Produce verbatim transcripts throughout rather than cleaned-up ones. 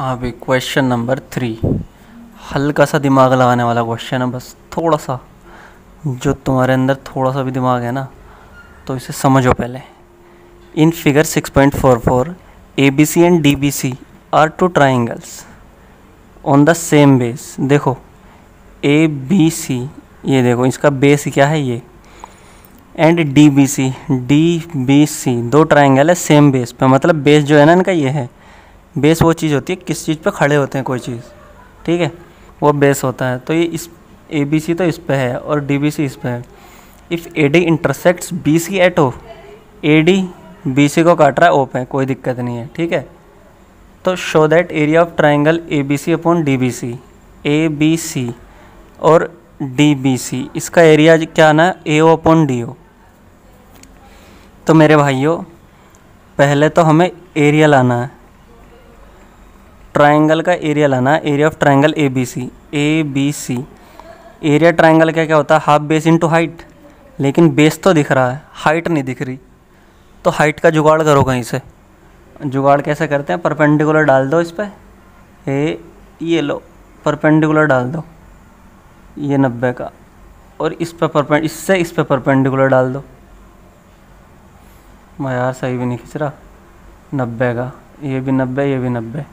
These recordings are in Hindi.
अभी क्वेश्चन नंबर थ्री, हल्का सा दिमाग लगाने वाला क्वेश्चन है, बस थोड़ा सा। जो तुम्हारे अंदर थोड़ा सा भी दिमाग है ना, तो इसे समझो पहले। In figure six point four four, A B C and D B C are two triangles on the same base. देखो ए बी सी, ये देखो इसका बेस क्या है ये, and D B C, D B C दो ट्राइंगल है सेम बेस पे। मतलब बेस जो है ना इनका ये है, बेस वो चीज़ होती है किस चीज़ पे खड़े होते हैं कोई चीज़, ठीक है, वो बेस होता है। तो ये इस ए बी सी तो इस पे है और डी बी सी इस पे है। If A D intersects B C at O, A D B C को काट रहा है ओ पे, कोई दिक्कत नहीं है, ठीक है। तो show that area of triangle A B C upon D B C, A B C और डी बी सी इसका एरिया क्या आना है, ए ओ अपॉन डी ओ। तो मेरे भाइयों पहले तो हमें एरिया लाना है, ट्राइंगल का एरिया लाना है, area of triangle A B C. A B C area triangle का क्या होता है, हाफ बेस इनटू हाइट। लेकिन बेस तो दिख रहा है, हाइट नहीं दिख रही, तो हाइट का जुगाड़ करो कहीं से। जुगाड़ कैसे करते हैं, परपेंडिकुलर डाल दो इस पर, ए ये लो परपेंडिकुलर डाल दो, ये नब्बे का, और इस पर परपेंड इससे इस पर परपेंडिकुलर डाल दो। मैं यार सही भी नहीं खींच रहा, नब्बे का, ये भी नब्बे, ये भी नब्बे,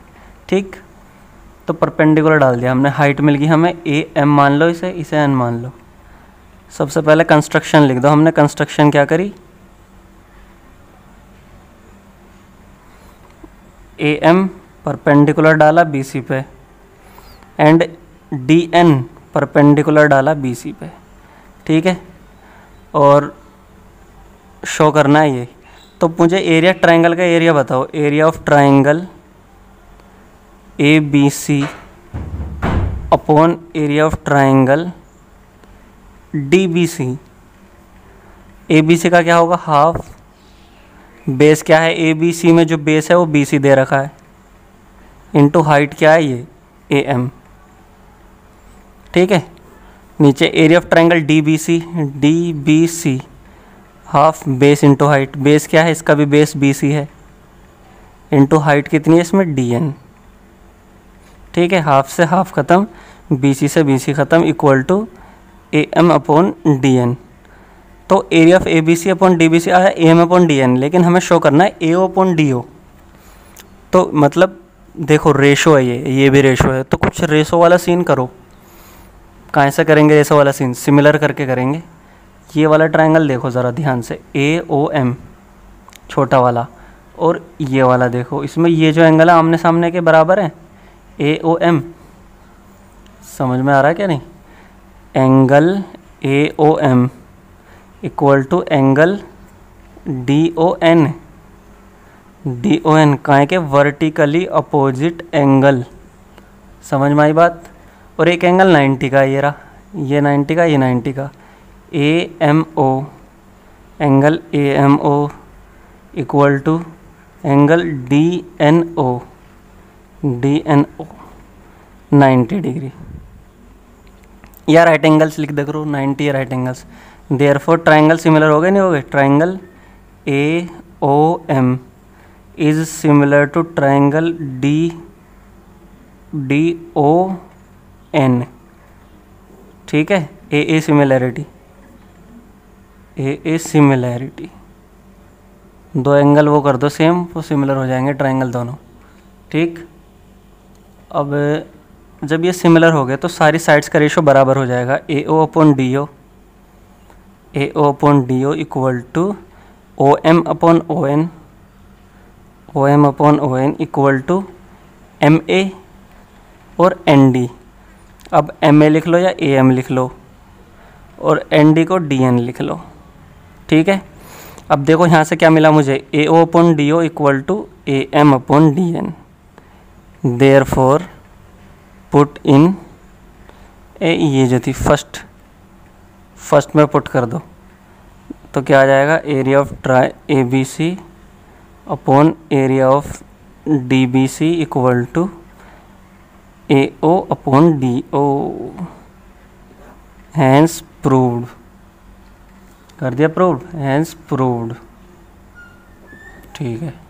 ठीक। तो परपेंडिकुलर डाल दिया हमने, हाइट मिल गई हमें, ए एम मान लो इसे, इसे एन मान लो। सबसे पहले कंस्ट्रक्शन लिख दो, हमने कंस्ट्रक्शन क्या करी, ए एम परपेंडिकुलर डाला बी सी पे, एंड डी एन परपेंडिकुलर डाला बी सी पे, ठीक है। और शो करना है ये, तो मुझे एरिया ट्राइंगल का एरिया बताओ, area of triangle A B C upon area of triangle D B C. A B C का क्या होगा, हाफ बेस क्या है, ए बी सी में जो बेस है वो बी सी दे रखा है, इनटू हाइट क्या है ये ए एम, ठीक है। नीचे area of triangle D B C, D B C half base into height, base क्या है इसका भी, बेस बी सी है, इनटू हाइट कितनी है इसमें डी एन, ठीक है। हाफ से हाफ ख़त्म, बीसी से बीसी ख़त्म, equal to A M upon D N. तो area of A B C upon D B C आया A M upon D N, लेकिन हमें शो करना है ए ओ अपॉन डी ओ। तो मतलब देखो रेशो है ये, ये भी रेशो है, तो कुछ रेशो वाला सीन करो। कहाँ से करेंगे रेशो वाला सीन, सिमिलर करके करेंगे। ये वाला ट्राइंगल देखो ज़रा ध्यान से, ए ओ एम छोटा वाला, और ये वाला देखो, इसमें ये जो एंगल है आमने सामने के बराबर है, ए ओ एम। समझ में आ रहा है क्या नहीं, angle A O M equal to angle D O N, D O N काहे के वर्टिकली अपोजिट एंगल। समझ में आई बात। और एक एंगल नाइन्टी का, ये रहा, ये नाइन्टी का, ये नाइन्टी का, A M O angle A M O equal to angle D N O, D N O ninety degree, या राइट एंगल्स लिख दे करो, ninety right angles. Therefore triangle similar हो गए, नहीं हो गए, triangle A O M is similar to triangle D D O N, ठीक है। A A similarity, A A similarity, दो एंगल वो कर दो सेम, वो सिमिलर हो जाएंगे ट्राइंगल दोनों, ठीक। अब जब ये सिमिलर हो गए तो सारी साइड्स का रेशो बराबर हो जाएगा, A O upon D O, A O upon D O equal to O M upon O N, O M upon O N equal to M A और एन डी। अब एम ए लिख लो या ए एम लिख लो, और एन डी को डी एन लिख लो, ठीक है। अब देखो यहाँ से क्या मिला मुझे, A O upon D O equal to A M upon D N. Therefore put in A, ये जो थी फर्स्ट फर्स्ट में पुट कर दो, तो क्या आ जाएगा, area of tri A B C upon area of D B C equal to A O upon D O, hence proved. कर दिया प्रूव्ड, हैंस प्रूव्ड, ठीक है।